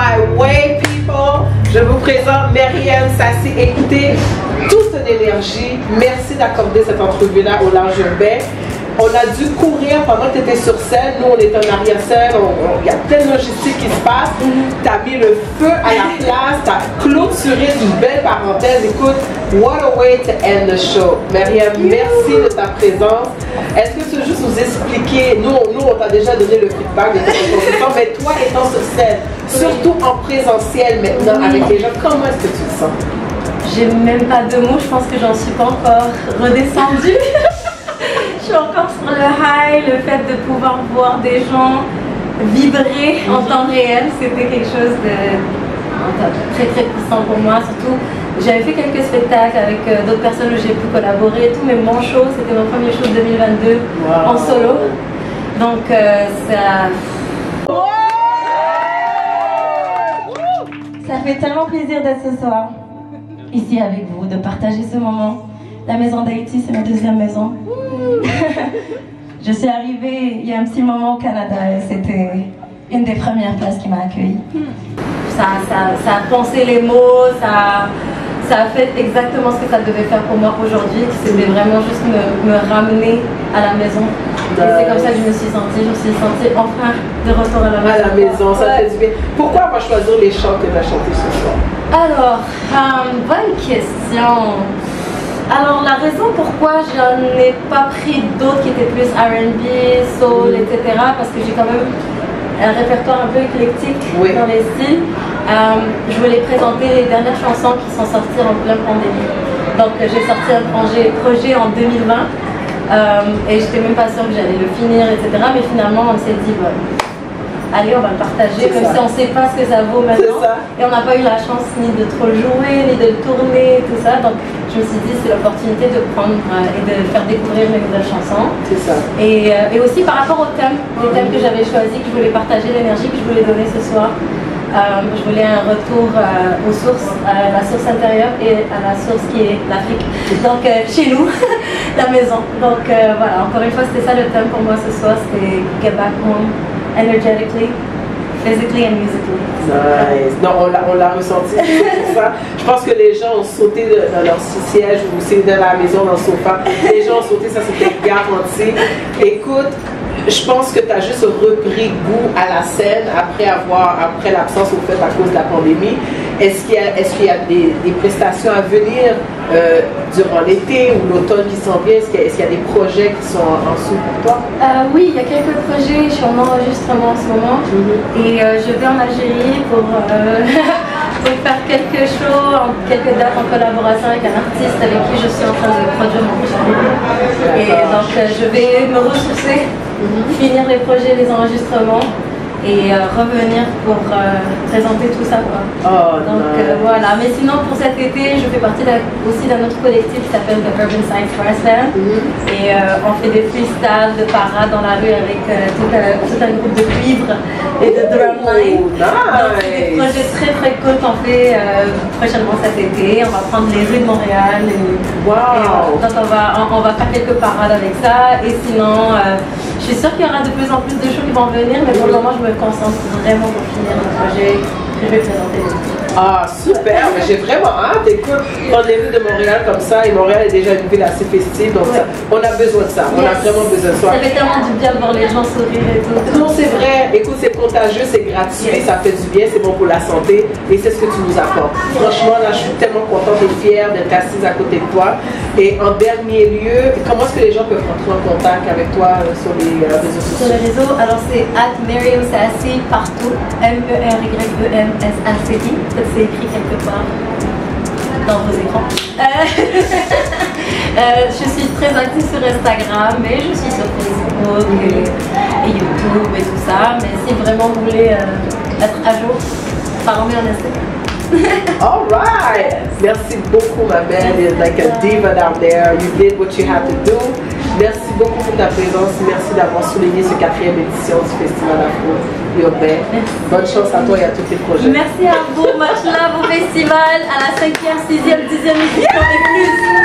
my way, people. Je vous présente Meryem Saci. Écoutez, toute son énergie. Merci d'accorder cette entrevue-là au Lounge Urbain. On a dû courir pendant que tu étais sur scène. Nous, on est en arrière-scène. Il y a plein de logistique qui se passe. Tu as mis le feu à la place. Tu as clôturé une belle parenthèse. Écoute, what a way to end the show. Meryem, merci de ta présence. Est-ce que tu veux juste nous expliquer, nous on t'a déjà donné le feedback de ton mais toi étant sur scène, surtout en présentiel maintenant avec les gens, comment est-ce que tu te sens? J'ai même pas de mots. Je pense que j'en suis pas encore redescendue. Je suis encore sur le high, le fait de pouvoir voir des gens vibrer en temps réel, c'était quelque chose de très très puissant pour moi. Surtout, j'avais fait quelques spectacles avec d'autres personnes où j'ai pu collaborer et tout, mais mon show, c'était mon premier show de 2022 wow. En solo. Donc ça... Ça fait tellement plaisir d'être ce soir ici avec vous, de partager ce moment. La Maison d'Haïti, c'est ma deuxième maison. Je suis arrivée il y a un petit moment au Canada et c'était une des premières places qui m'a accueillie. Ça a pensé les mots, ça a fait exactement ce que ça devait faire pour moi aujourd'hui, qui c'était vraiment juste me ramener à la maison. Et c'est comme ça que je me suis sentie enfin de retour à la maison. À la maison, ça fait du bien. Pourquoi avoir choisi les chants que tu as chantés ce soir? Alors, bonne question. Alors la raison pourquoi j'en ai pas pris d'autres qui étaient plus R&B, soul, etc. Parce que j'ai quand même un répertoire un peu éclectique oui. Dans les styles. Je voulais présenter les dernières chansons qui sont sorties en pleine pandémie. Donc j'ai sorti un projet en 2020 et j'étais même pas sûre que j'allais le finir, etc. Mais finalement on s'est dit, bon, allez on va le partager, même si on sait pas ce que ça vaut maintenant. Et on n'a pas eu la chance ni de trop le jouer, ni de le tourner, tout ça. Donc, je me suis dit, c'est l'opportunité de prendre et de faire découvrir mes nouvelles chansons. C'est ça. Et aussi par rapport au thème, le thème que j'avais choisi, que je voulais partager, l'énergie que je voulais donner ce soir. Je voulais un retour aux sources, à la source intérieure et à la source qui est l'Afrique. Donc, chez nous, la maison. Donc, voilà, encore une fois, c'était ça le thème pour moi ce soir, c'était « Get back home, energetically ». Physically and musically. Nice. Non, on l'a ressenti. Ça. Je pense que les gens ont sauté dans leur siège ou c'est dans la maison, dans le sofa. Les gens ont sauté, ça c'était garanti. Écoute, je pense que tu as juste repris goût à la scène après l'absence au fait à cause de la pandémie. Est-ce qu'il y a des prestations à venir durant l'été ou l'automne qui s'en vient? Est-ce qu'il y a des projets qui sont en dessous pour toi? Oui, il y a quelques projets. Je suis en enregistrement en ce moment. Et je vais en Algérie pour faire quelques shows, quelques dates en collaboration avec un artiste avec qui je suis en train de produire mon prochain livre. Et donc je vais me ressourcer, finir les projets, les enregistrements. Et revenir pour présenter tout ça quoi. Oh, donc voilà, mais sinon pour cet été je fais partie aussi d'un autre collectif qui s'appelle The Urban Science Forestland et on fait des freestyles de parades dans la rue avec tout un groupe de cuivre et de drumline. Nice. Donc c'est des projets très très cool qu'on fait prochainement cet été. On va prendre les rues de Montréal et, donc on va faire quelques parades avec ça et sinon je suis sûre qu'il y aura de plus en plus de choses qui vont venir mais pour le moment je me concentre vraiment pour finir le projet que je vais présenter. Ah super, j'ai vraiment hâte, écoute, dans les rues de Montréal comme ça, et Montréal est déjà une ville assez festive, donc ça, on a besoin de ça, on a vraiment besoin de ça. Ça fait tellement du bien de voir les gens sourire et tout. Non c'est vrai, écoute c'est contagieux, c'est gratuit, ça fait du bien, c'est bon pour la santé, et c'est ce que tu nous apportes. Franchement là je suis tellement contente et fière d'être assise à côté de toi, et en dernier lieu, comment est-ce que les gens peuvent rentrer en contact avec toi sur les réseaux sociaux? Sur les réseaux, alors c'est @MeryemSaci partout, MERYEMSACI. C'est écrit quelque part dans vos écrans. Je suis très active sur Instagram, mais je suis sur Facebook et YouTube et tout ça. Mais si vraiment vous voulez être à jour, parlez en Instagram. Alright! Merci beaucoup ma belle. It's like a diva down there. You did what you had to do. Merci beaucoup pour ta présence. Merci d'avoir souligné ce 4e édition du Festival Afro-Urbain. Bonne chance à toi et à tous tes projets. Merci à vous. Much love au festival, à la 5e, 6e, 10e édition et plus.